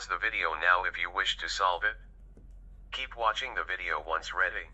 Pause the video now if you wish to solve it. Keep watching the video once ready.